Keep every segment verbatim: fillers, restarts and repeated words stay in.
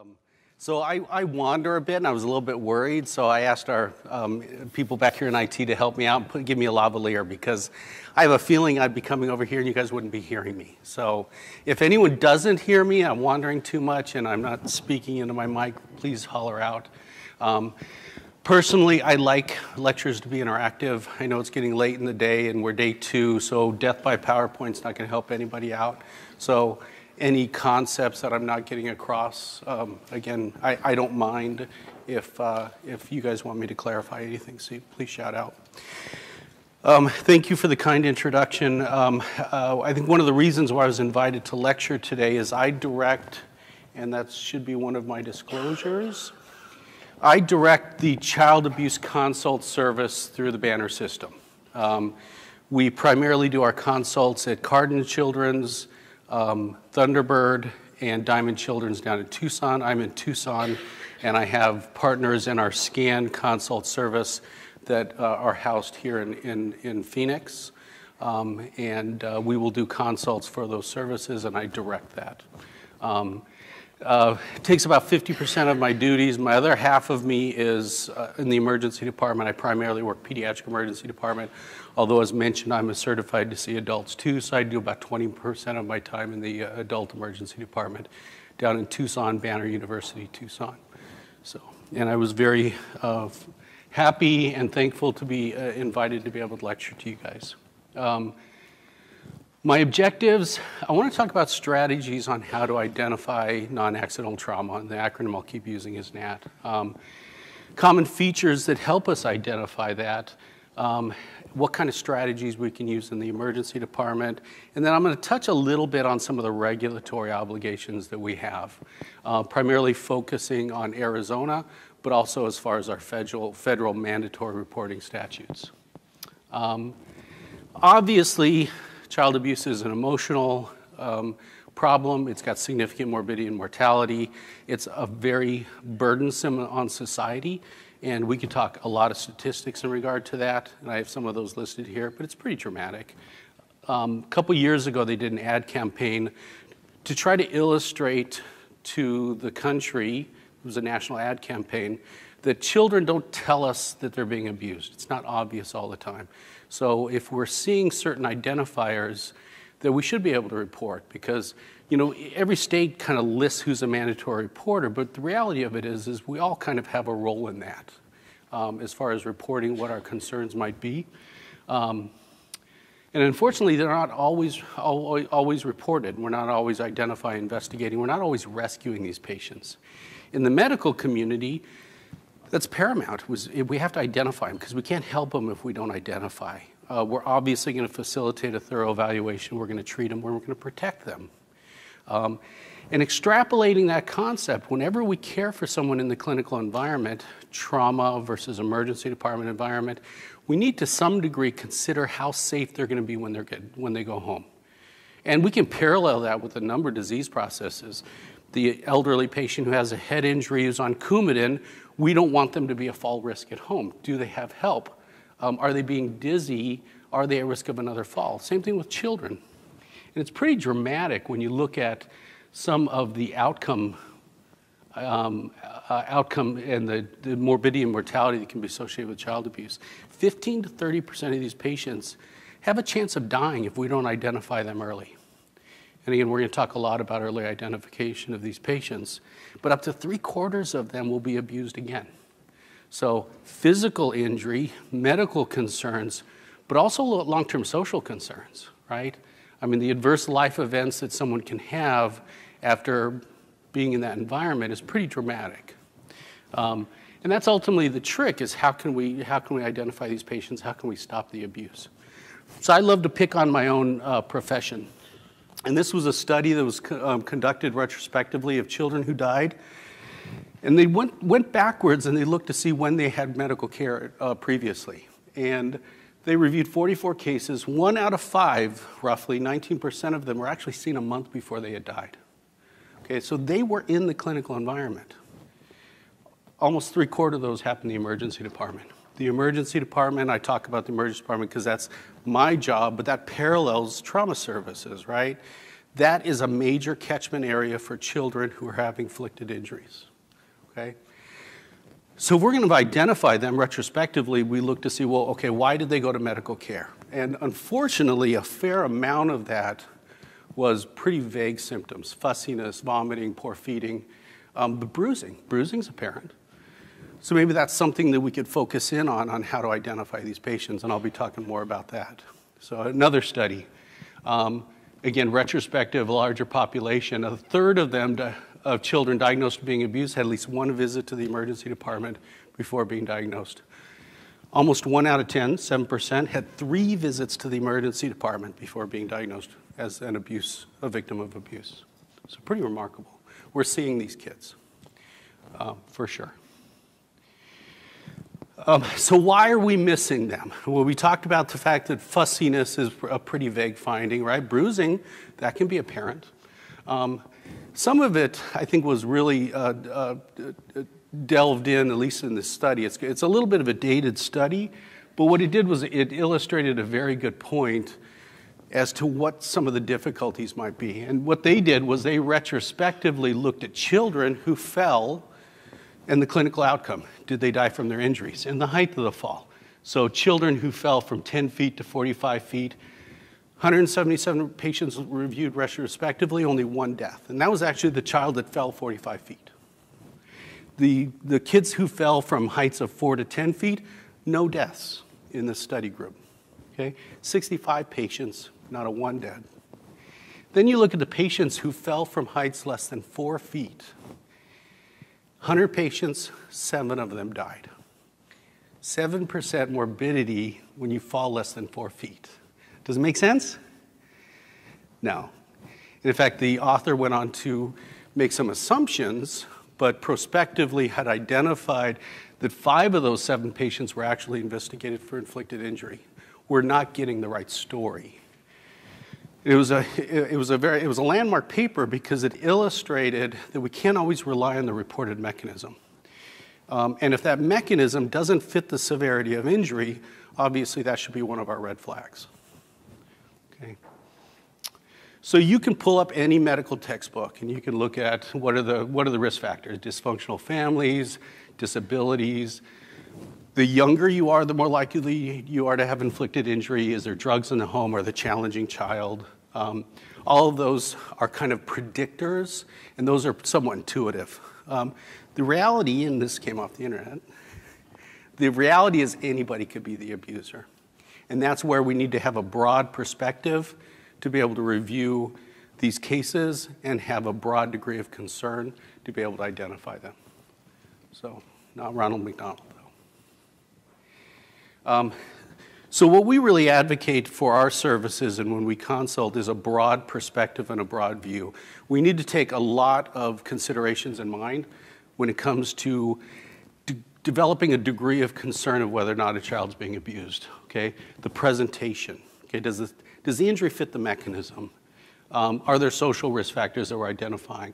Um, so I, I wander a bit, and I was a little bit worried, so I asked our um, people back here in I T to help me out and put, give me a lavalier, because I have a feeling I'd be coming over here and you guys wouldn't be hearing me. So if anyone doesn't hear me, I'm wandering too much and I'm not speaking into my mic, please holler out. Um, Personally, I like lectures to be interactive. I know it's getting late in the day and we're day two, so death by PowerPoint's not gonna help anybody out. So any concepts that I'm not getting across, um, again, I, I don't mind if, uh, if you guys want me to clarify anything, so please shout out. Um, thank you for the kind introduction. Um, uh, I think one of the reasons why I was invited to lecture today is I direct, and that should be one of my disclosures, I direct the child abuse consult service through the Banner system. Um, we primarily do our consults at Cardon Children's, um, Thunderbird, and Diamond Children's down in Tucson. I'm in Tucson, and I have partners in our scan consult service that uh, are housed here in, in, in Phoenix. Um, and uh, we will do consults for those services, and I direct that. Um, Uh, it takes about fifty percent of my duties. My other half of me is uh, in the emergency department. I primarily work pediatric emergency department, although as mentioned, I'm certified to see adults too, so I do about twenty percent of my time in the uh, adult emergency department down in Tucson, Banner University, Tucson. So, and I was very uh, happy and thankful to be uh, invited to be able to lecture to you guys. Um, My objectives, I want to talk about strategies on how to identify non-accidental trauma, and the acronym I'll keep using is N A T. Um, common features that help us identify that, um, what kind of strategies we can use in the emergency department, and then I'm going to touch a little bit on some of the regulatory obligations that we have, uh, primarily focusing on Arizona, but also as far as our federal, federal mandatory reporting statutes. Um, obviously, child abuse is an emotional um, problem. It's got significant morbidity and mortality. It's a very burdensome on society, and we could talk a lot of statistics in regard to that, and I have some of those listed here, but it's pretty dramatic. Um, a couple years ago, they did an ad campaign to try to illustrate to the country, it was a national ad campaign, that children don't tell us that they're being abused. It's not obvious all the time. So if we're seeing certain identifiers, that we should be able to report, because you know every state kind of lists who's a mandatory reporter, but the reality of it is, is we all kind of have a role in that um, as far as reporting what our concerns might be. Um, and unfortunately, they're not always, always, always reported. We're not always identifying, investigating. We're not always rescuing these patients. In the medical community, that's paramount. Was, we have to identify them because we can't help them if we don't identify. Uh, we're obviously going to facilitate a thorough evaluation. We're going to treat them. We're going to protect them. Um, and extrapolating that concept, whenever we care for someone in the clinical environment, trauma versus emergency department environment, we need to some degree consider how safe they're going to be when, they're good, when they go home. And we can parallel that with a number of disease processes. The elderly patient who has a head injury who's on Coumadin, we don't want them to be a fall risk at home. Do they have help? Um, are they being dizzy? Are they at risk of another fall? Same thing with children. And it's pretty dramatic when you look at some of the outcome, um, uh, outcome and the, the morbidity and mortality that can be associated with child abuse. fifteen to thirty percent of these patients have a chance of dying if we don't identify them early. And again, we're going to talk a lot about early identification of these patients, but up to three quarters of them will be abused again. So physical injury, medical concerns, but also long-term social concerns, right? I mean, the adverse life events that someone can have after being in that environment is pretty dramatic. Um, and that's ultimately the trick, is how can we, how can we identify these patients? How can we stop the abuse? So I love to pick on my own uh, profession. And this was a study that was um, conducted retrospectively of children who died. And they went, went backwards and they looked to see when they had medical care uh, previously. And they reviewed forty-four cases. One out of five, roughly, nineteen percent of them were actually seen a month before they had died. Okay, so they were in the clinical environment. Almost three quarters of those happened in the emergency department. The emergency department, I talk about the emergency department because that's my job, but that parallels trauma services, right? That is a major catchment area for children who are having inflicted injuries, okay? So we're going to identify them retrospectively. We look to see, well, okay, why did they go to medical care? And unfortunately, a fair amount of that was pretty vague symptoms: fussiness, vomiting, poor feeding, um, but bruising. Bruising's apparent. So maybe that's something that we could focus in on, on how to identify these patients, and I'll be talking more about that. So another study, um, again, retrospective, larger population. A third of them, di- of children diagnosed with being abused had at least one visit to the emergency department before being diagnosed. Almost one out of ten, seven percent, had three visits to the emergency department before being diagnosed as an abuse, a victim of abuse. So pretty remarkable. We're seeing these kids, uh, for sure. Um, so why are we missing them? Well, we talked about the fact that fussiness is a pretty vague finding, right? Bruising, that can be apparent. Um, some of it, I think, was really uh, uh, delved in, at least in this study. It's, it's a little bit of a dated study, but what it did was it illustrated a very good point as to what some of the difficulties might be. And what they did was they retrospectively looked at children who fell and the clinical outcome. Did they die from their injuries? And the height of the fall. So children who fell from ten feet to forty-five feet, one hundred seventy-seven patients reviewed retrospectively, only one death. And that was actually the child that fell forty-five feet. The, the kids who fell from heights of four to ten feet, no deaths in this study group, okay? sixty-five patients, not a one dead. Then you look at the patients who fell from heights less than four feet. one hundred patients, seven of them died. seven percent morbidity when you fall less than four feet. Does it make sense? No. In fact, the author went on to make some assumptions, but prospectively had identified that five of those seven patients were actually investigated for inflicted injury. We're not getting the right story. It was a it was a very it was a landmark paper because it illustrated that we can't always rely on the reported mechanism, um, and if that mechanism doesn't fit the severity of injury, obviously that should be one of our red flags. Okay. So you can pull up any medical textbook and you can look at what are the what are the risk factors: dysfunctional families, disabilities. The younger you are, the more likely you are to have inflicted injury. Is there drugs in the home or the challenging child? Um, all of those are kind of predictors, and those are somewhat intuitive. Um, the reality, and this came off the internet, the reality is anybody could be the abuser. And that's where we need to have a broad perspective to be able to review these cases and have a broad degree of concern to be able to identify them. So, not Ronald McDonald, though. Um, So what we really advocate for our services and when we consult is a broad perspective and a broad view. We need to take a lot of considerations in mind when it comes to de- developing a degree of concern of whether or not a child's being abused, okay? The presentation, okay? Does the, does the injury fit the mechanism? Um, are there social risk factors that we're identifying?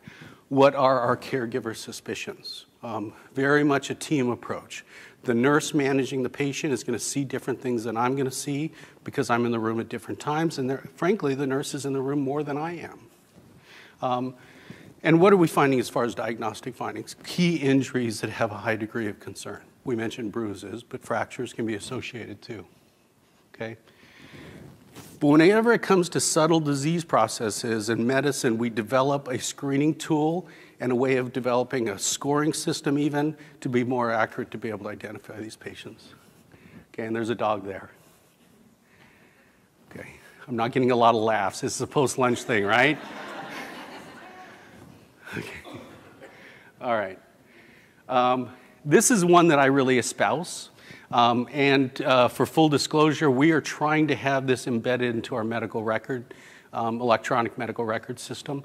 What are our caregiver suspicions? Um, very much a team approach. The nurse managing the patient is going to see different things than I'm going to see because I'm in the room at different times, and frankly, the nurse is in the room more than I am. Um, and what are we finding as far as diagnostic findings? Key injuries that have a high degree of concern. We mentioned bruises, but fractures can be associated too, okay? But whenever it comes to subtle disease processes in medicine, we develop a screening tool and a way of developing a scoring system even to be more accurate to be able to identify these patients. Okay, and there's a dog there. Okay, I'm not getting a lot of laughs. This is a post-lunch thing, right? Okay, all right. Um, this is one that I really espouse. Um, and uh, for full disclosure, we are trying to have this embedded into our medical record, um, electronic medical record system.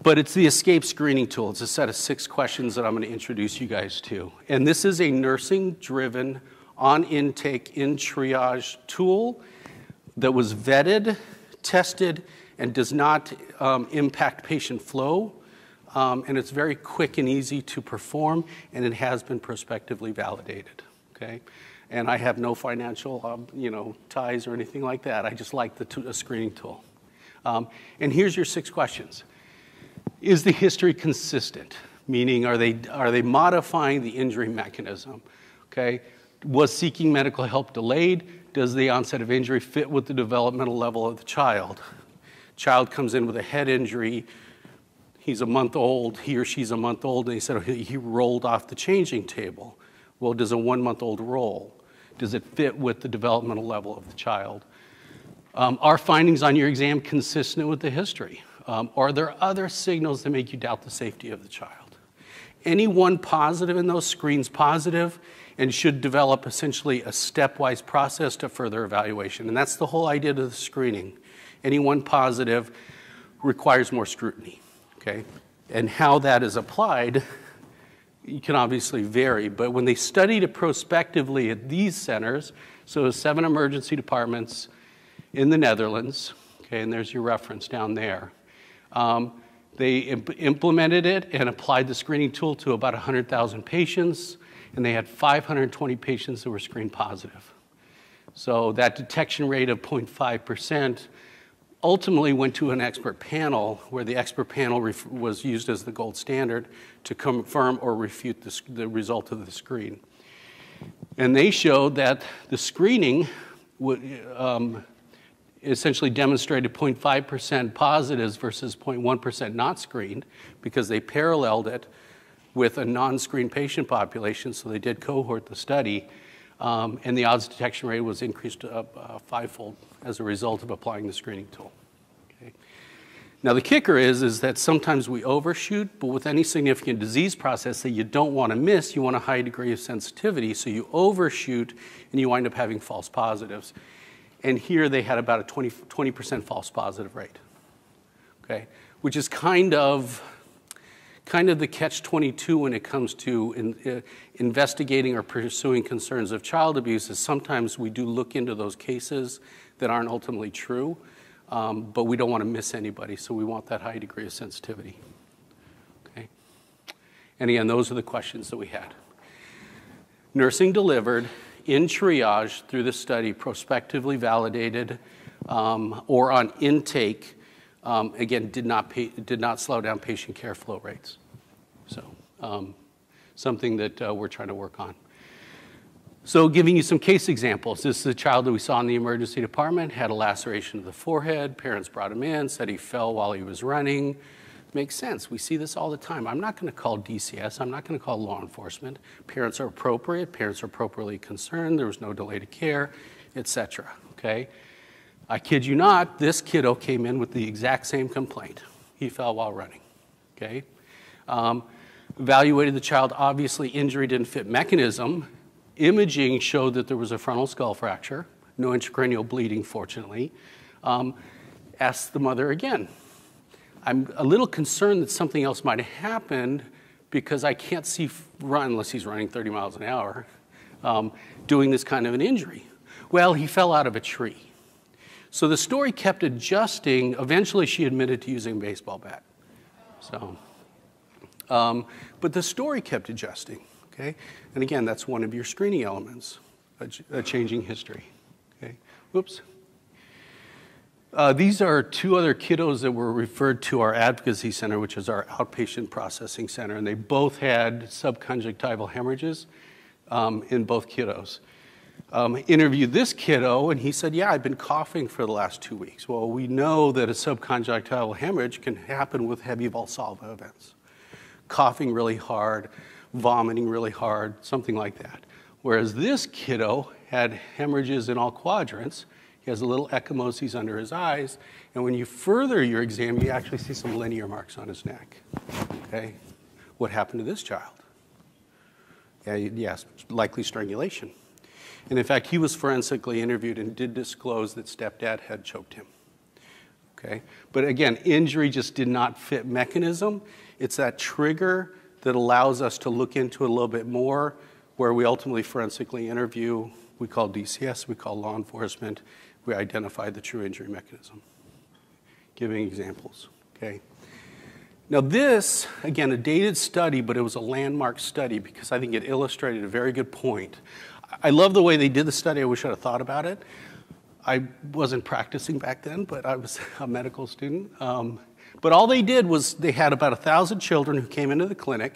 But it's the ESCAPE screening tool. It's a set of six questions that I'm going to introduce you guys to. And this is a nursing-driven, on-intake, in-triage tool that was vetted, tested, and does not um, impact patient flow. Um, and it's very quick and easy to perform, and it has been prospectively validated. Okay, and I have no financial, um, you know, ties or anything like that. I just like the, t- the screening tool. Um, and here's your six questions. Is the history consistent? Meaning, are they, are they modifying the injury mechanism? Okay. Was seeking medical help delayed? Does the onset of injury fit with the developmental level of the child? Child comes in with a head injury. He's a month old, he or she's a month old, and he said he rolled off the changing table. Well, does a one-month-old roll? Does it fit with the developmental level of the child? Um, are findings on your exam consistent with the history? Um, are there other signals that make you doubt the safety of the child? Any one positive in those screens positive and should develop essentially a stepwise process to further evaluation. And that's the whole idea of the screening. Any one positive requires more scrutiny, okay? And how that is applied, you can obviously vary, but when they studied it prospectively at these centers, so seven emergency departments in the Netherlands, okay, and there's your reference down there, um, they imp implemented it and applied the screening tool to about one hundred thousand patients, and they had five hundred twenty patients that were screen positive. So that detection rate of zero point five percent ultimately went to an expert panel where the expert panel ref was used as the gold standard to confirm or refute the, the result of the screen. And they showed that the screening um, essentially demonstrated zero point five percent positives versus zero point one percent not screened because they paralleled it with a non-screened patient population, so they did cohort the study. Um, and the odds detection rate was increased up uh, fivefold as a result of applying the screening tool. Okay. Now the kicker is, is that sometimes we overshoot, but with any significant disease process that you don't want to miss, you want a high degree of sensitivity, so you overshoot and you wind up having false positives. And here they had about a twenty percent false positive rate, okay, which is kind of kind of the catch twenty-two when it comes to in, uh, investigating or pursuing concerns of child abuse is sometimes we do look into those cases that aren't ultimately true, um, but we don't want to miss anybody, so we want that high degree of sensitivity, okay? And again, those are the questions that we had. Nursing delivered in triage through the study, prospectively validated, um, or on intake, Um, again, did not, pay, did not slow down patient care flow rates. So um, something that uh, we're trying to work on. So giving you some case examples. This is a child that we saw in the emergency department, had a laceration of the forehead. Parents brought him in, said he fell while he was running. Makes sense. We see this all the time. I'm not going to call D C S. I'm not going to call law enforcement. Parents are appropriate. Parents are appropriately concerned. There was no delay to care, et cetera, okay? I kid you not, this kiddo came in with the exact same complaint. He fell while running, okay? Um, evaluated the child, obviously injury didn't fit mechanism. Imaging showed that there was a frontal skull fracture, no intracranial bleeding, fortunately. Um, asked the mother again. I'm a little concerned that something else might have happened because I can't see run, unless he's running thirty miles an hour, um, doing this kind of an injury. Well, he fell out of a tree. So the story kept adjusting. Eventually, she admitted to using a baseball bat. So, um, but the story kept adjusting, okay? And again, that's one of your screening elements, a, a changing history, okay? Whoops. Uh, these are two other kiddos that were referred to our advocacy center, which is our outpatient processing center, and they both had subconjunctival hemorrhages um, in both kiddos. Um, interviewed this kiddo, and he said, yeah, I've been coughing for the last two weeks. Well, we know that a subconjunctival hemorrhage can happen with heavy Valsalva events. Coughing really hard, vomiting really hard, something like that. Whereas this kiddo had hemorrhages in all quadrants. He has a little ecchymoses under his eyes. And when you further your exam, you actually see some linear marks on his neck. Okay? What happened to this child? Yeah, yes, likely strangulation. And in fact, he was forensically interviewed and did disclose that stepdad had choked him, okay? But again, injury just did not fit mechanism. It's that trigger that allows us to look into it a little bit more, where we ultimately forensically interview, we call D C S, we call law enforcement, we identify the true injury mechanism. Giving examples, okay? Now this, again, a dated study, but it was a landmark study because I think it illustrated a very good point. I love the way they did the study. I wish I'd have thought about it. I wasn't practicing back then, but I was a medical student. Um, but all they did was they had about one thousand children who came into the clinic,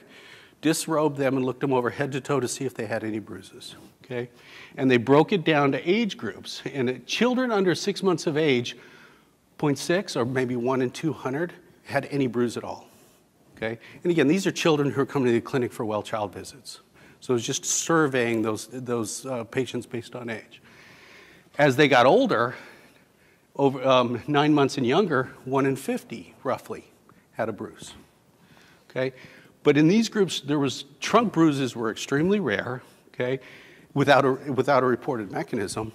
disrobed them and looked them over head to toe to see if they had any bruises, okay? And they broke it down to age groups. And children under six months of age, zero point six or maybe one in two hundred, had any bruise at all, okay? And again, these are children who are coming to the clinic for well child visits. So it was just surveying those, those uh, patients based on age. As they got older, over um, nine months and younger, one in fifty roughly had a bruise, okay? But in these groups, there was trunk bruises were extremely rare, okay, without a, without a reported mechanism,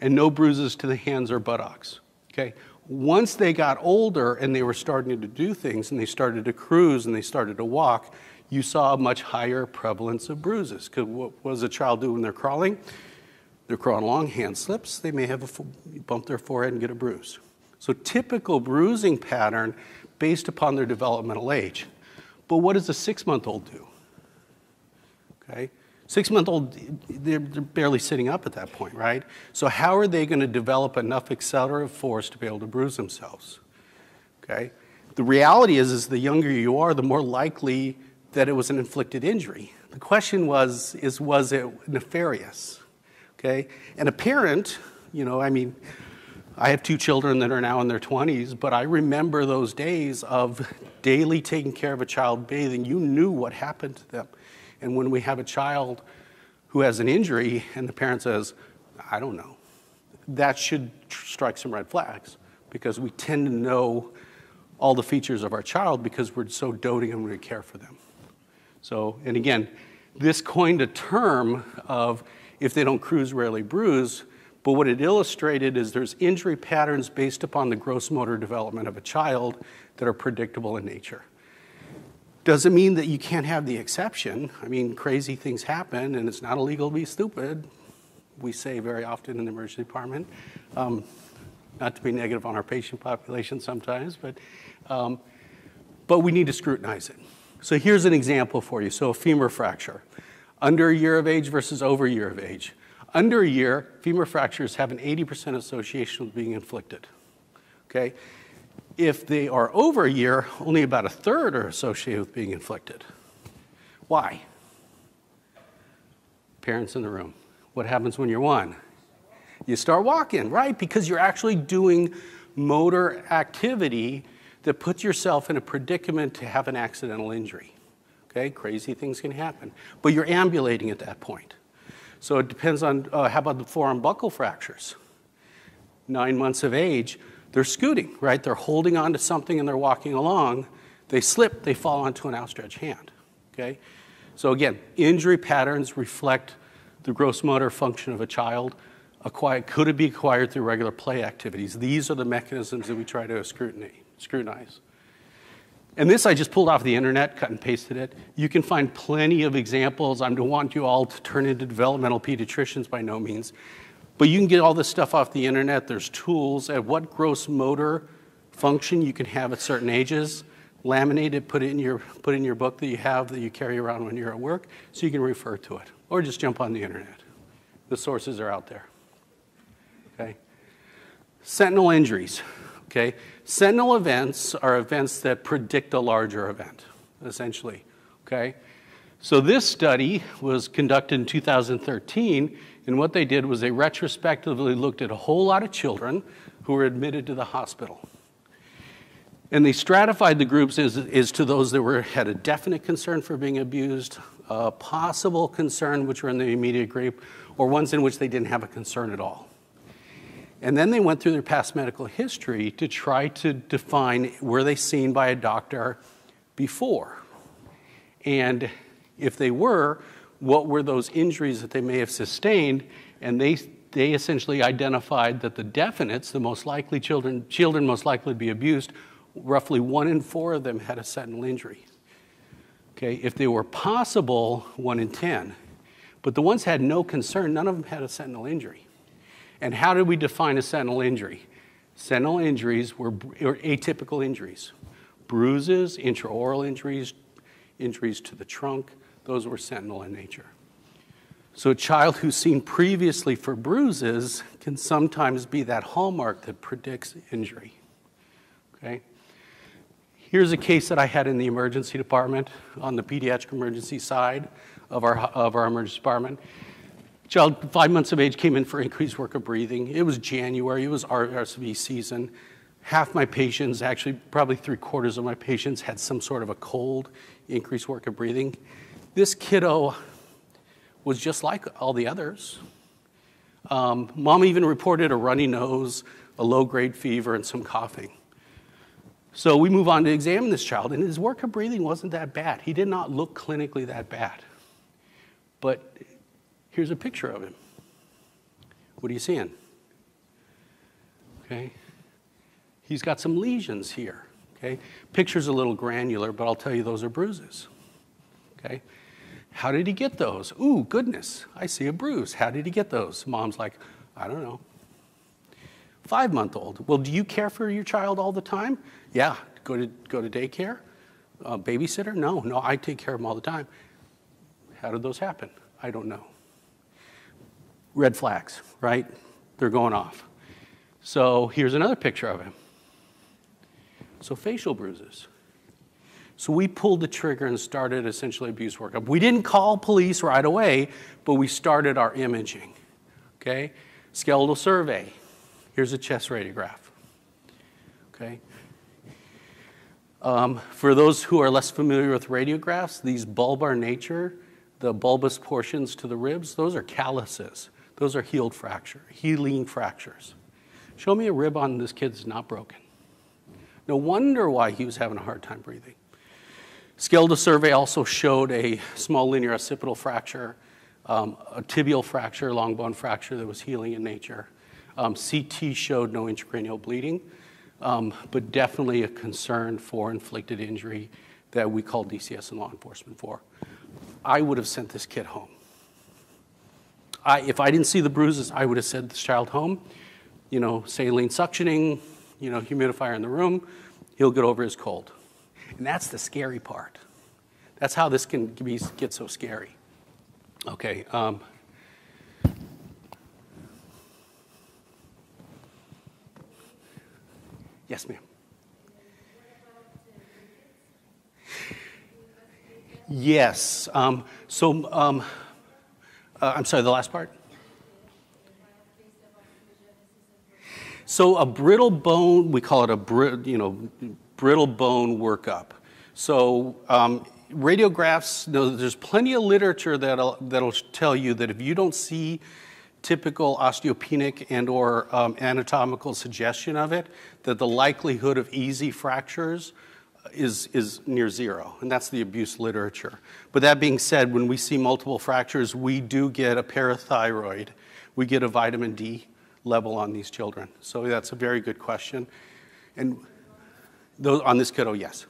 and no bruises to the hands or buttocks, okay? Once they got older and they were starting to do things and they started to cruise and they started to walk, you saw a much higher prevalence of bruises. Because what does a child do when they're crawling? They're crawling along, hand slips, they may have a, bump their forehead and get a bruise. So typical bruising pattern based upon their developmental age. But what does a six-month-old do? Okay, six-month-old, they're, they're barely sitting up at that point, right? So how are they going to develop enough accelerative force to be able to bruise themselves? Okay, the reality is, is the younger you are, the more likely that it was an inflicted injury. The question was, is was it nefarious? Okay, and a parent, you know, I mean, I have two children that are now in their twenties, but I remember those days of daily taking care of a child bathing. You knew what happened to them. And when we have a child who has an injury and the parent says, I don't know, that should strike some red flags, because we tend to know all the features of our child because we're so doting and we care for them. So, and again, this coined a term of if they don't cruise, rarely bruise. But what it illustrated is there's injury patterns based upon the gross motor development of a child that are predictable in nature. Doesn't mean that you can't have the exception. I mean, crazy things happen, and it's not illegal to be stupid. We say very often in the emergency department, um, not to be negative on our patient population sometimes, but, um, but we need to scrutinize it. So here's an example for you. So a femur fracture, under a year of age versus over a year of age. Under a year, femur fractures have an eighty percent association with being inflicted, okay? If they are over a year, only about a third are associated with being inflicted. Why? Parents in the room, what happens when you're one? You start walking, right? Because you're actually doing motor activity that puts yourself in a predicament to have an accidental injury, okay? Crazy things can happen, but you're ambulating at that point. So it depends on, uh, how about the forearm buckle fractures? Nine months of age, they're scooting, right? They're holding onto something and they're walking along. They slip, they fall onto an outstretched hand, okay? So again, injury patterns reflect the gross motor function of a child. Acquired, could it be acquired through regular play activities? These are the mechanisms that we try to scrutinize. And this I just pulled off the internet, cut and pasted it. You can find plenty of examples. I don't want you all to turn into developmental pediatricians by no means. But you can get all this stuff off the internet. There's tools at what gross motor function you can have at certain ages. Laminate it, put it in your, put in your book that you have that you carry around when you're at work so you can refer to it. Or just jump on the internet. The sources are out there. Okay. Sentinel injuries. Okay, sentinel events are events that predict a larger event, essentially, okay? So this study was conducted in two thousand thirteen, and what they did was they retrospectively looked at a whole lot of children who were admitted to the hospital. And they stratified the groups as, as to those that were, had a definite concern for being abused, a possible concern which were in the immediate group, or ones in which they didn't have a concern at all. And then they went through their past medical history to try to define, were they seen by a doctor before? And if they were, what were those injuries that they may have sustained? And they, they essentially identified that the definites, the most likely children, children most likely to be abused, roughly one in four of them had a sentinel injury. Okay, if they were possible, one in ten. But the ones had no concern, none of them had a sentinel injury. And how did we define a sentinel injury? Sentinel injuries were, were atypical injuries. Bruises, intraoral injuries, injuries to the trunk, those were sentinel in nature. So a child who's seen previously for bruises can sometimes be that hallmark that predicts injury. Okay? Here's a case that I had in the emergency department on the pediatric emergency side of our, of our emergency department. Child, five months of age, came in for increased work of breathing. It was January, it was R S V season. Half my patients, actually probably three quarters of my patients, had some sort of a cold, increased work of breathing. This kiddo was just like all the others. Um, mom even reported a runny nose, a low-grade fever, and some coughing. So we move on to examine this child, and his work of breathing wasn't that bad. He did not look clinically that bad. But here's a picture of him. What are you seeing? Okay. He's got some lesions here, okay? Picture's a little granular, but I'll tell you those are bruises, okay? How did he get those? Ooh, goodness, I see a bruise. How did he get those? Mom's like, I don't know. Five-month-old. Well, do you care for your child all the time? Yeah. Go to, go to daycare? Uh, babysitter? No, no, I take care of him all the time. How did those happen? I don't know. Red flags, right? They're going off. So here's another picture of him. So facial bruises. So we pulled the trigger and started essentially abuse workup. We didn't call police right away, but we started our imaging, okay? Skeletal survey. Here's a chest radiograph, okay? Um, for those who are less familiar with radiographs, these bulbar nature, the bulbous portions to the ribs, those are calluses. Those are healed fracture, healing fractures. Show me a rib on this kid's not broken. No wonder why he was having a hard time breathing. Skeletal survey also showed a small linear occipital fracture, um, a tibial fracture, long bone fracture that was healing in nature. Um, C T showed no intracranial bleeding, um, but definitely a concern for inflicted injury that we call D C S and law enforcement for. I would have sent this kid home. I, if I didn't see the bruises, I would have sent this child home. You know, saline suctioning, you know, humidifier in the room, he'll get over his cold. And that's the scary part. That's how this can be, get so scary. Okay. Um, yes, ma'am. Yes. Um, so, um, uh, I'm sorry, the last part? So a brittle bone, we call it a br- you know, brittle bone workup. So um, radiographs, there's plenty of literature that'll, that'll tell you that if you don't see typical osteopenic and or um, anatomical suggestion of it, that the likelihood of easy fractures is, is near zero, and that's the abuse literature. But that being said, when we see multiple fractures, we do get a parathyroid. We get a vitamin D level on these children. So that's a very good question. And those, on this kiddo, yes.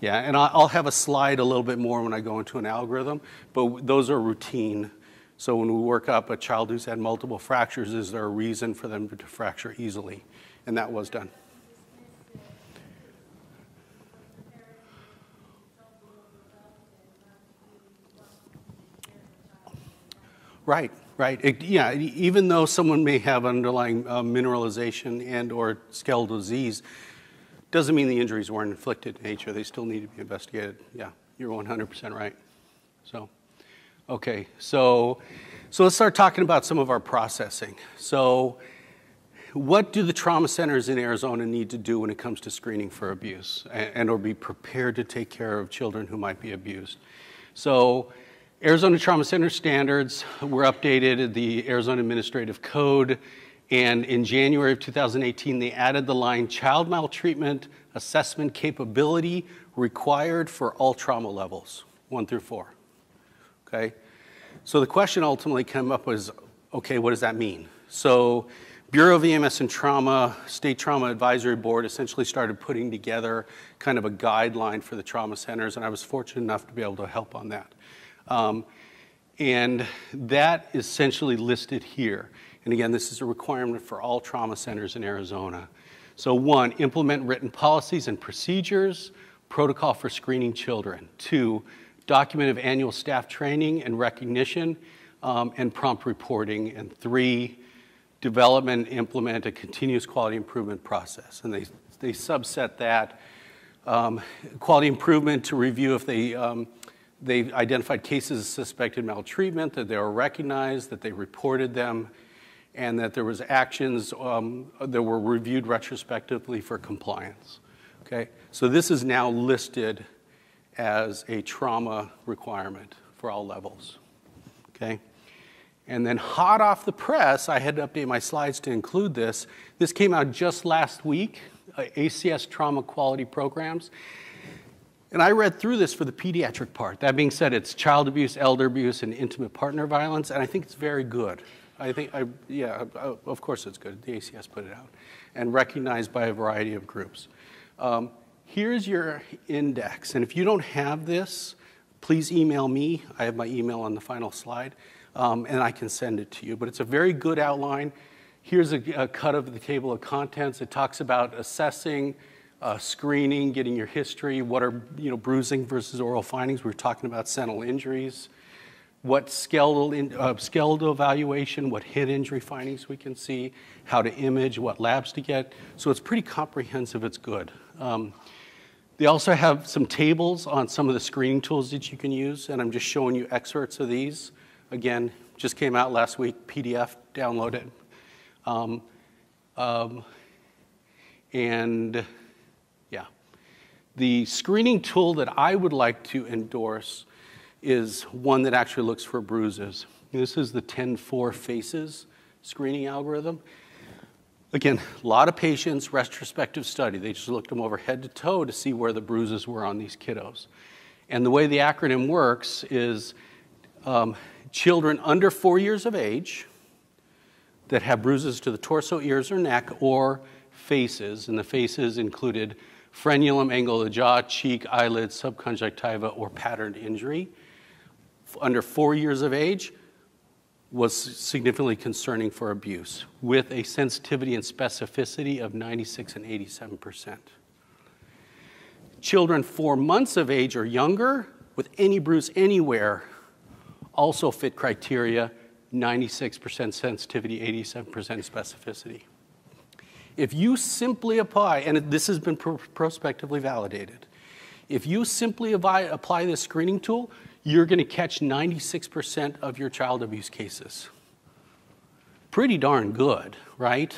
Yeah, and I'll have a slide a little bit more when I go into an algorithm, but those are routine. So when we work up a child who's had multiple fractures, is there a reason for them to fracture easily? And that was done. Right. Right. It, yeah. Even though someone may have underlying uh, mineralization and or skeletal disease, doesn't mean the injuries weren't inflicted in nature. They still need to be investigated. Yeah, you're one hundred percent right. So, okay. So, so let's start talking about some of our processing. So, what do the trauma centers in Arizona need to do when it comes to screening for abuse and, and or be prepared to take care of children who might be abused? So, Arizona Trauma Center standards were updated in the Arizona Administrative Code, and in January of two thousand eighteen, they added the line, child maltreatment assessment capability required for all trauma levels, one through four, okay? So the question ultimately came up was, okay, what does that mean? So Bureau of E M S and Trauma, State Trauma Advisory Board essentially started putting together kind of a guideline for the trauma centers, and I was fortunate enough to be able to help on that. Um, and that is essentially listed here. And again, this is a requirement for all trauma centers in Arizona. So one, implement written policies and procedures, protocol for screening children. Two, document of annual staff training and recognition, um, and prompt reporting, and three, development and implement a continuous quality improvement process. And they, they subset that. Um, quality improvement to review if they, um, they identified cases of suspected maltreatment, that they were recognized, that they reported them, and that there was actions um, that were reviewed retrospectively for compliance, okay? So this is now listed as a trauma requirement for all levels, okay? And then hot off the press, I had to update my slides to include this. This came out just last week, uh, A C S Trauma Quality Programs. And I read through this for the pediatric part. That being said, it's child abuse, elder abuse, and intimate partner violence, and I think it's very good. I think, I, yeah, of course it's good. The A C S put it out and recognized by a variety of groups. Um, here's your index. And if you don't have this, please email me. I have my email on the final slide, um, and I can send it to you. But it's a very good outline. Here's a, a cut of the table of contents. It talks about assessing, uh, screening, getting your history, what are, you know, bruising versus oral findings. We were talking about central injuries. What skeletal, in, uh, skeletal evaluation, what head injury findings we can see, how to image, what labs to get. So it's pretty comprehensive, it's good. Um, they also have some tables on some of the screening tools that you can use, and I'm just showing you excerpts of these. Again, just came out last week, P D F, download it. Um, um, and yeah, the screening tool that I would like to endorse is one that actually looks for bruises. This is the ten four FACES screening algorithm. Again, a lot of patients, retrospective study. They just looked them over head to toe to see where the bruises were on these kiddos. And the way the acronym works is um, children under four years of age that have bruises to the torso, ears, or neck, or faces, and the faces included frenulum, angle of the jaw, cheek, eyelid, subconjunctiva, or patterned injury. Under four years of age was significantly concerning for abuse, with a sensitivity and specificity of ninety-six and eighty-seven percent. Children four months of age or younger with any bruise anywhere also fit criteria, ninety-six percent sensitivity, eighty-seven percent specificity. If you simply apply, and this has been pr prospectively validated, if you simply apply this screening tool, you're going to catch ninety-six percent of your child abuse cases. Pretty darn good, right?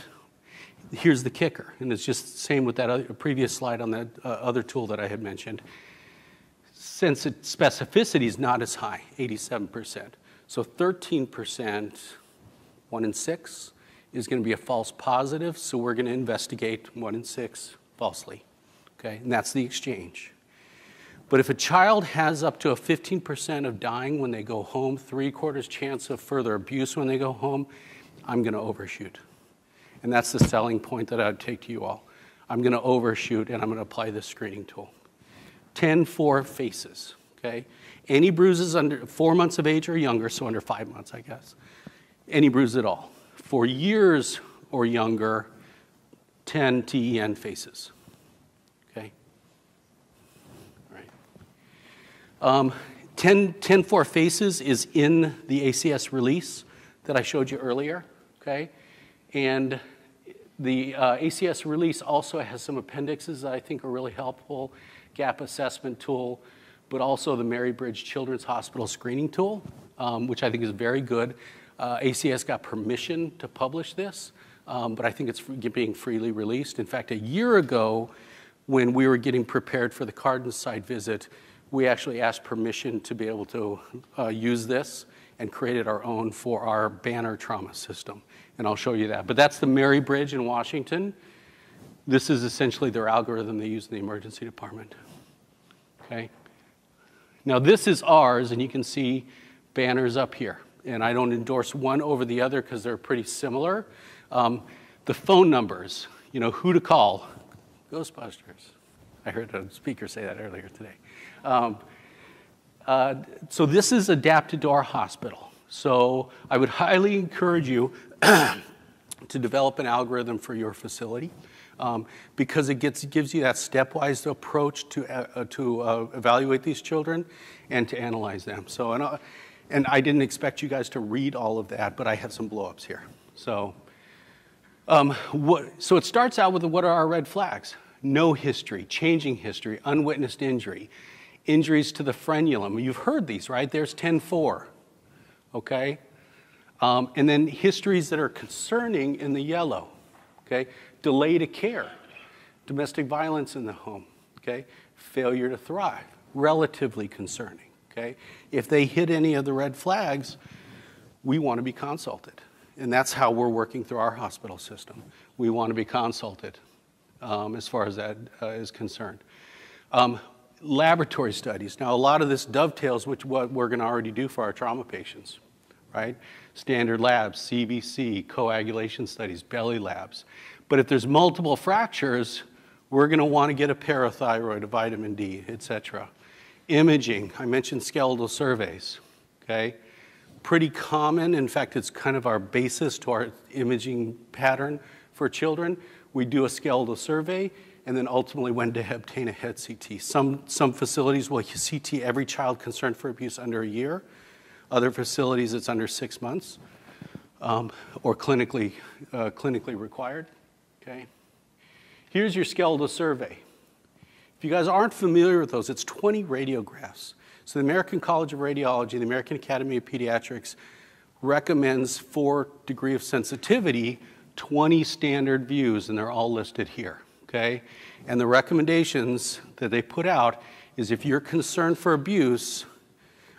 Here's the kicker, and it's just the same with that other, previous slide on that uh, other tool that I had mentioned. Since it, specificity is not as high, eighty-seven percent. So thirteen percent, one in six, is going to be a false positive, so we're going to investigate one in six falsely, okay? And that's the exchange. But if a child has up to a fifteen percent of dying when they go home, three quarters chance of further abuse when they go home, I'm going to overshoot. And that's the selling point that I would take to you all. I'm going to overshoot, and I'm going to apply this screening tool. ten four FACES, okay? Any bruises under four months of age or younger, so under five months, I guess. Any bruise at all. For years or younger, ten T E N FACES, okay? All right. Um, ten four FACES is in the A C S release that I showed you earlier, okay? And the uh, A C S release also has some appendixes that I think are really helpful, gap assessment tool, but also the Mary Bridge Children's Hospital screening tool, um, which I think is very good. Uh, A C S got permission to publish this, um, but I think it's being freely released. In fact, a year ago, when we were getting prepared for the Cardon site visit, we actually asked permission to be able to uh, use this and created our own for our Banner trauma system, and I'll show you that. But that's the Mary Bridge in Washington. This is essentially their algorithm they use in the emergency department, okay? Now this is ours, and you can see Banner's up here. And I don't endorse one over the other because they're pretty similar. Um, the phone numbers, you know, who to call. Ghostbusters. I heard a speaker say that earlier today. Um, uh, so this is adapted to our hospital. So I would highly encourage you to develop an algorithm for your facility um, because it gets, gives you that stepwise approach to, uh, to uh, evaluate these children and to analyze them. So, and, uh, And I didn't expect you guys to read all of that, but I have some blow-ups here. So, um, what, so it starts out with what are our red flags? No history, changing history, unwitnessed injury, injuries to the frenulum. You've heard these, right? There's ten four, okay? Um, and then histories that are concerning in the yellow, okay? Delay to care, domestic violence in the home, okay? Failure to thrive, relatively concerning. Okay? If they hit any of the red flags, we want to be consulted. And that's how we're working through our hospital system. We want to be consulted um, as far as that uh, is concerned. Um, laboratory studies. Now, a lot of this dovetails with what we're going to already do for our trauma patients, right? Standard labs, C B C, coagulation studies, belly labs. But if there's multiple fractures, we're going to want to get a parathyroid, a vitamin D, et cetera. Imaging, I mentioned skeletal surveys, okay? Pretty common, in fact, it's kind of our basis to our imaging pattern for children. We do a skeletal survey and then ultimately when to obtain a head C T. Some, some facilities will C T every child concerned for abuse under a year. Other facilities, it's under six months um, or clinically, uh, clinically required, okay? Here's your skeletal survey. If you guys aren't familiar with those, it's twenty radiographs. So the American College of Radiology, the American Academy of Pediatrics recommends for degree of sensitivity, twenty standard views, and they're all listed here, okay? And the recommendations that they put out is if you're concerned for abuse,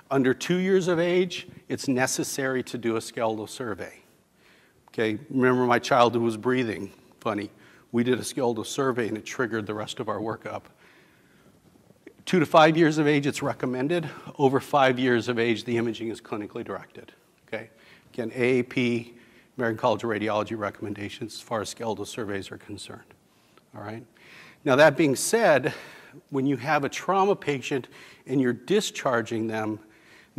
under two years of age, it's necessary to do a skeletal survey, okay? Remember my child who was breathing, funny. We did a skeletal survey and it triggered the rest of our workup. Two to five years of age, it's recommended. Over five years of age, the imaging is clinically directed, okay? Again, A A P, American College of Radiology recommendations as far as skeletal surveys are concerned, all right? Now, that being said, when you have a trauma patient and you're discharging them and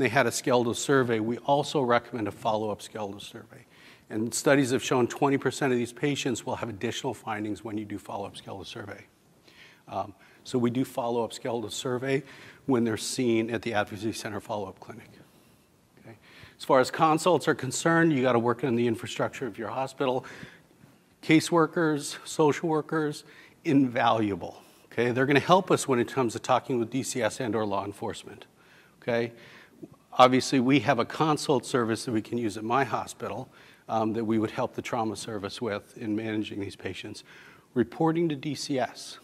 they had a skeletal survey, we also recommend a follow-up skeletal survey. And studies have shown twenty percent of these patients will have additional findings when you do follow-up skeletal survey. Um, So we do follow-up skeletal survey when they're seen at the Advocacy Center follow-up clinic. Okay. As far as consults are concerned, you got to work on the infrastructure of your hospital. Caseworkers, social workers, invaluable. Okay, they're going to help us when it comes to talking with D C S and/or law enforcement. Okay, obviously we have a consult service that we can use at my hospital um, that we would help the trauma service with in managing these patients. Reporting to D C S.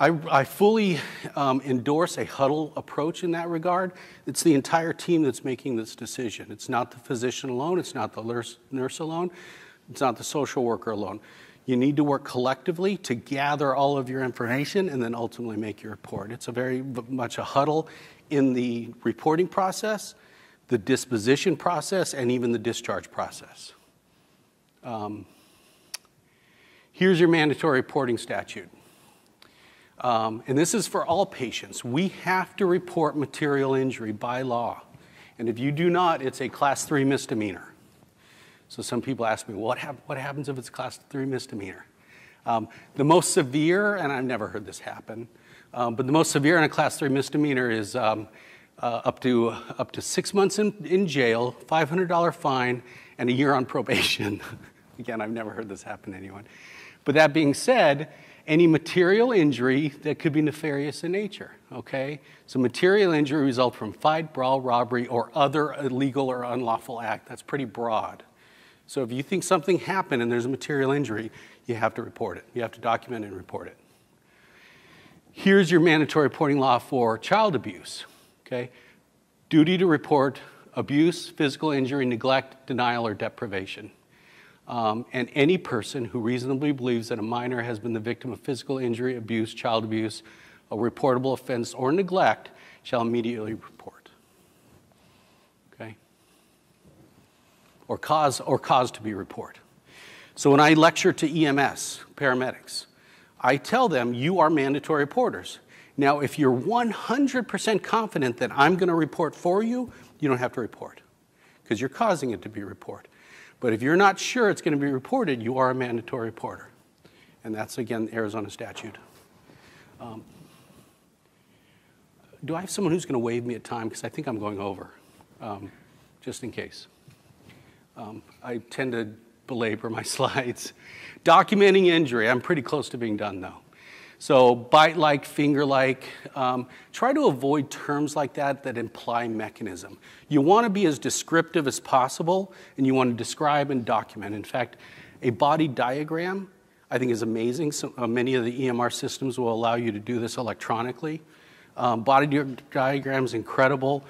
I, I fully um, endorse a huddle approach in that regard. It's the entire team that's making this decision. It's not the physician alone. It's not the nurse alone. It's not the social worker alone. You need to work collectively to gather all of your information and then ultimately make your report. It's a very much a huddle in the reporting process, the disposition process, and even the discharge process. Um, here's your mandatory reporting statute. Um, and this is for all patients. We have to report material injury by law. And if you do not, it's a class three misdemeanor. So some people ask me, what, hap what happens if it's a class three misdemeanor? Um, the most severe, and I've never heard this happen, um, but the most severe in a class three misdemeanor is um, uh, up, to, uh, up to six months in, in jail, five hundred dollar fine, and a year on probation. Again, I've never heard this happen to anyone. But that being said, any material injury that could be nefarious in nature, okay? So material injury result from fight, brawl, robbery, or other illegal or unlawful act. That's pretty broad. So if you think something happened and there's a material injury, you have to report it. You have to document and report it. Here's your mandatory reporting law for child abuse, okay? Duty to report abuse, physical injury, neglect, denial, or deprivation. Um, and any person who reasonably believes that a minor has been the victim of physical injury, abuse, child abuse, a reportable offense, or neglect shall immediately report, okay? Or cause, or cause to be reported. So when I lecture to E M S, paramedics, I tell them you are mandatory reporters. Now, if you're one hundred percent confident that I'm going to report for you, you don't have to report because you're causing it to be reported. But if you're not sure it's going to be reported, you are a mandatory reporter. And that's, again, Arizona statute. Um, do I have someone who's going to wave me at time? Because I think I'm going over, um, just in case. Um, I tend to belabor my slides. Documenting injury. I'm pretty close to being done, though. So bite-like, finger-like. Um, try to avoid terms like that that imply mechanism. You want to be as descriptive as possible, and you want to describe and document. In fact, a body diagram, I think, is amazing. So, uh, many of the E M R systems will allow you to do this electronically. Um, body diagram is incredible.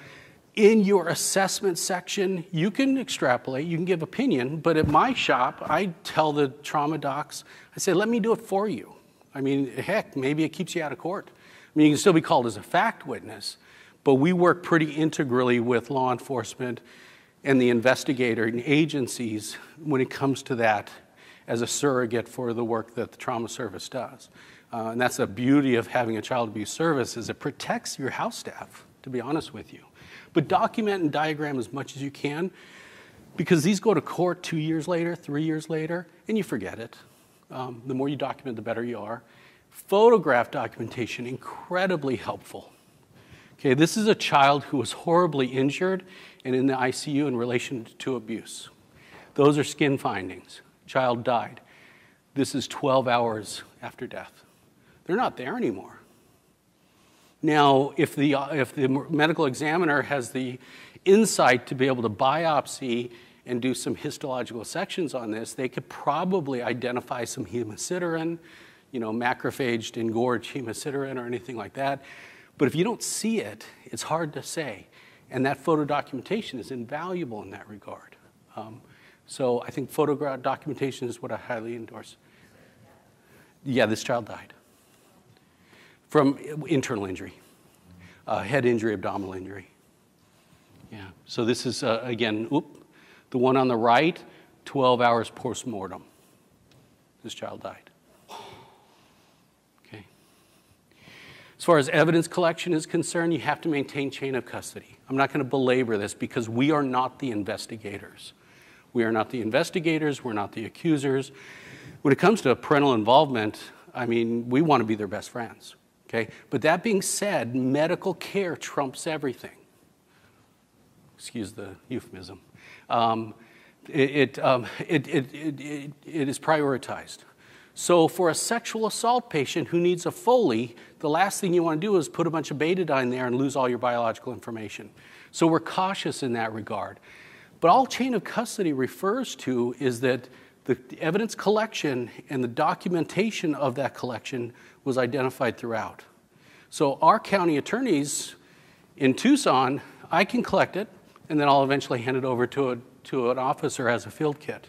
In your assessment section, you can extrapolate, you can give opinion, but at my shop, I tell the trauma docs, I say, let me do it for you. I mean, heck, maybe it keeps you out of court. I mean, you can still be called as a fact witness, but we work pretty integrally with law enforcement and the investigator and agencies when it comes to that as a surrogate for the work that the trauma service does. Uh, and that's the beauty of having a child abuse service, is it protects your house staff, to be honest with you. But document and diagram as much as you can, because these go to court two years later, three years later, and you forget it. Um, the more you document, the better you are. Photograph documentation, incredibly helpful. Okay, this is a child who was horribly injured and in the I C U in relation to abuse. Those are skin findings. Child died. This is twelve hours after death. They're not there anymore. Now, if the, if the medical examiner has the insight to be able to biopsy and do some histological sections on this, they could probably identify some hemosiderin, you know, macrophaged engorged hemosiderin or anything like that. But if you don't see it, it's hard to say. And that photo documentation is invaluable in that regard. Um, so I think photograph documentation is what I highly endorse. Yeah, this child died from internal injury, uh, head injury, abdominal injury. Yeah, so this is, uh, again, oop. The one on the right, twelve hours post-mortem. This child died. Okay. As far as evidence collection is concerned, you have to maintain chain of custody. I'm not going to belabor this because we are not the investigators. We are not the investigators. We're not the accusers. When it comes to parental involvement, I mean, we want to be their best friends. Okay. But that being said, medical care trumps everything. Excuse the euphemism. Um, it, it, um, it, it, it, it, it is prioritized. So for a sexual assault patient who needs a Foley, the last thing you want to do is put a bunch of betadine there and lose all your biological information. So we're cautious in that regard. But all chain of custody refers to is that the evidence collection and the documentation of that collection was identified throughout. So our county attorneys in Tucson, I can collect it, and then I'll eventually hand it over to, a, to an officer as a field kit,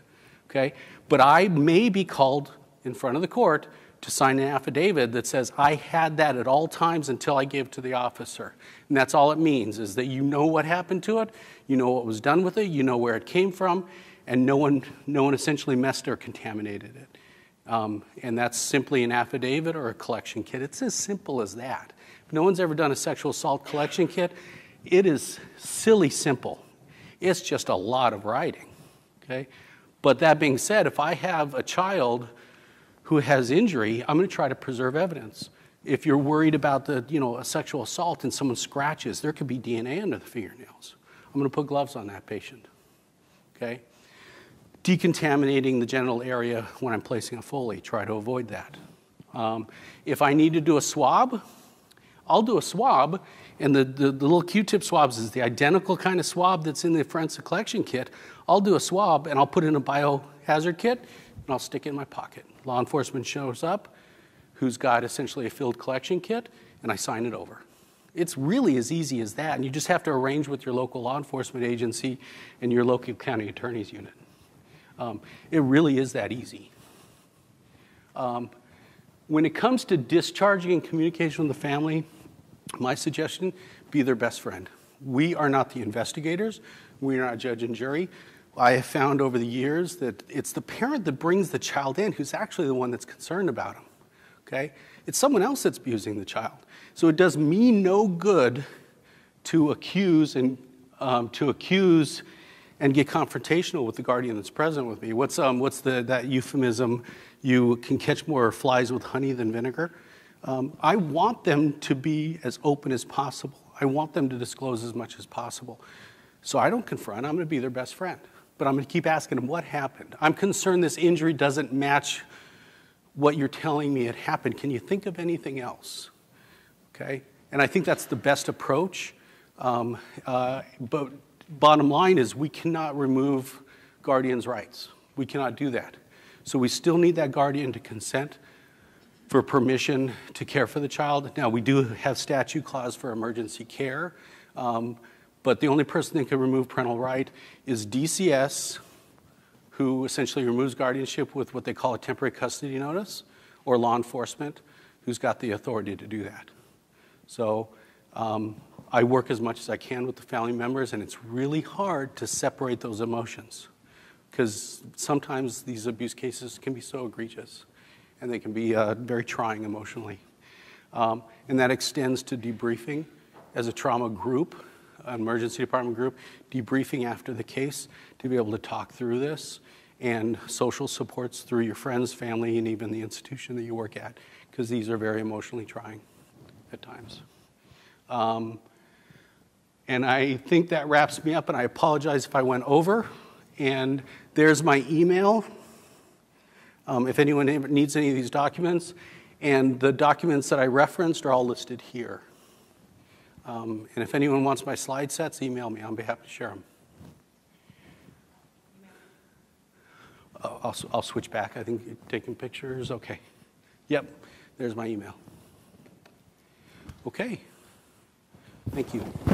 okay? But I may be called in front of the court to sign an affidavit that says I had that at all times until I gave it to the officer. And that's all it means, is that you know what happened to it, you know what was done with it, you know where it came from, and no one, no one essentially messed or contaminated it. Um, and that's simply an affidavit or a collection kit. It's as simple as that. If no one's ever done a sexual assault collection kit, it is silly simple. It's just a lot of writing, okay? But that being said, if I have a child who has injury, I'm going to try to preserve evidence. If you're worried about the, you know, a sexual assault and someone scratches, there could be D N A under the fingernails. I'm going to put gloves on that patient, okay? Decontaminating the genital area when I'm placing a Foley, try to avoid that. Um, if I need to do a swab, I'll do a swab, and the, the, the little Q-tip swabs is the identical kind of swab that's in the forensic collection kit. I'll do a swab, and I'll put in a biohazard kit, and I'll stick it in my pocket. Law enforcement shows up, who's got essentially a field collection kit, and I sign it over. It's really as easy as that, and you just have to arrange with your local law enforcement agency and your local county attorney's unit. Um, it really is that easy. Um, when it comes to discharging and communication with the family, my suggestion, be their best friend. We are not the investigators. We are not judge and jury. I have found over the years that it's the parent that brings the child in who's actually the one that's concerned about him, okay? It's someone else that's abusing the child. So it does me no good to accuse and, um, to accuse and get confrontational with the guardian that's present with me. What's, um, what's the, that euphemism? You can catch more flies with honey than vinegar. Um, I want them to be as open as possible. I want them to disclose as much as possible. So I don't confront, I'm gonna be their best friend. But I'm gonna keep asking them, what happened? I'm concerned this injury doesn't match what you're telling me it happened. Can you think of anything else? Okay, and I think that's the best approach. Um, uh, but bottom line is we cannot remove guardians' rights. We cannot do that. So we still need that guardian to consent for permission to care for the child. Now, we do have statute clause for emergency care, um, but the only person that can remove parental right is D C S, who essentially removes guardianship with what they call a temporary custody notice, or law enforcement, who's got the authority to do that. So um, I work as much as I can with the family members, and it's really hard to separate those emotions, because sometimes these abuse cases can be so egregious, and they can be uh, very trying emotionally. Um, and that extends to debriefing as a trauma group, an emergency department group, debriefing after the case to be able to talk through this, and social supports through your friends, family, and even the institution that you work at, because these are very emotionally trying at times. Um, and I think that wraps me up, and I apologize if I went over. And there's my email. Um, if anyone needs any of these documents, and the documents that I referenced are all listed here. Um, and if anyone wants my slide sets, email me. I'll be happy to share them. Oh, I'll, I'll switch back. I think you're taking pictures. Okay. Yep. There's my email. Okay. Thank you.